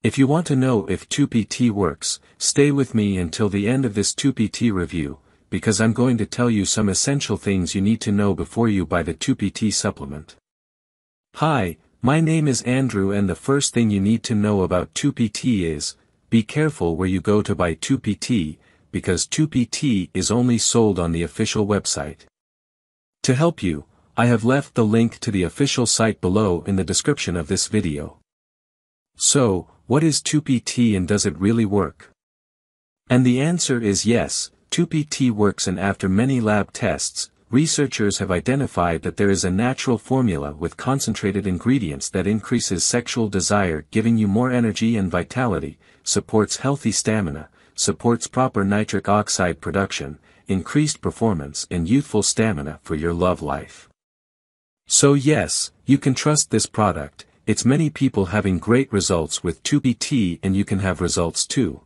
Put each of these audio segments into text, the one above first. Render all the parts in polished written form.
If you want to know if Tupi Tea works, stay with me until the end of this Tupi Tea review, because I'm going to tell you some essential things you need to know before you buy the Tupi Tea supplement. Hi, my name is Andrew, and the first thing you need to know about Tupi Tea is, be careful where you go to buy Tupi Tea, because Tupi Tea is only sold on the official website. To help you, I have left the link to the official site below in the description of this video. So, what is Tupi Tea and does it really work? And the answer is yes, Tupi Tea works, and after many lab tests, researchers have identified that there is a natural formula with concentrated ingredients that increases sexual desire, giving you more energy and vitality, supports healthy stamina, supports proper nitric oxide production, increased performance and youthful stamina for your love life. So yes, you can trust this product. It's many people having great results with Tupi Tea, and you can have results too.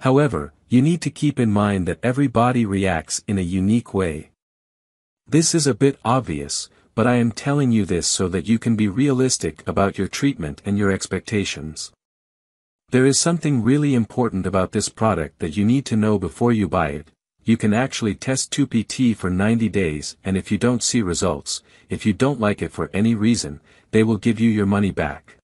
However, you need to keep in mind that every body reacts in a unique way. This is a bit obvious, but I am telling you this so that you can be realistic about your treatment and your expectations. There is something really important about this product that you need to know before you buy it. You can actually test Tupi Tea for 90 days, and if you don't see results, if you don't like it for any reason, they will give you your money back.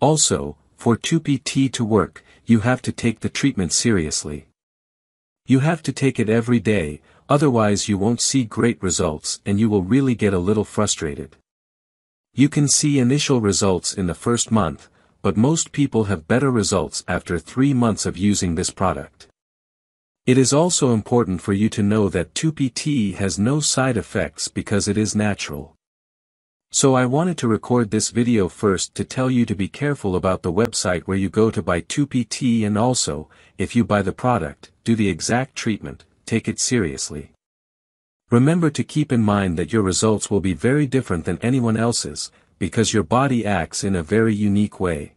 Also, for Tupi Tea to work, you have to take the treatment seriously. You have to take it every day, otherwise you won't see great results and you will really get a little frustrated. You can see initial results in the first month, but most people have better results after 3 months of using this product. It is also important for you to know that Tupi Tea has no side effects because it is natural. So I wanted to record this video first to tell you to be careful about the website where you go to buy Tupi Tea, and also, if you buy the product, do the exact treatment, take it seriously. Remember to keep in mind that your results will be very different than anyone else's, because your body acts in a very unique way.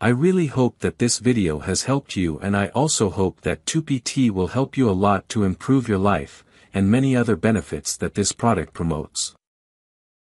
I really hope that this video has helped you, and I also hope that Tupi Tea will help you a lot to improve your life, and many other benefits that this product promotes.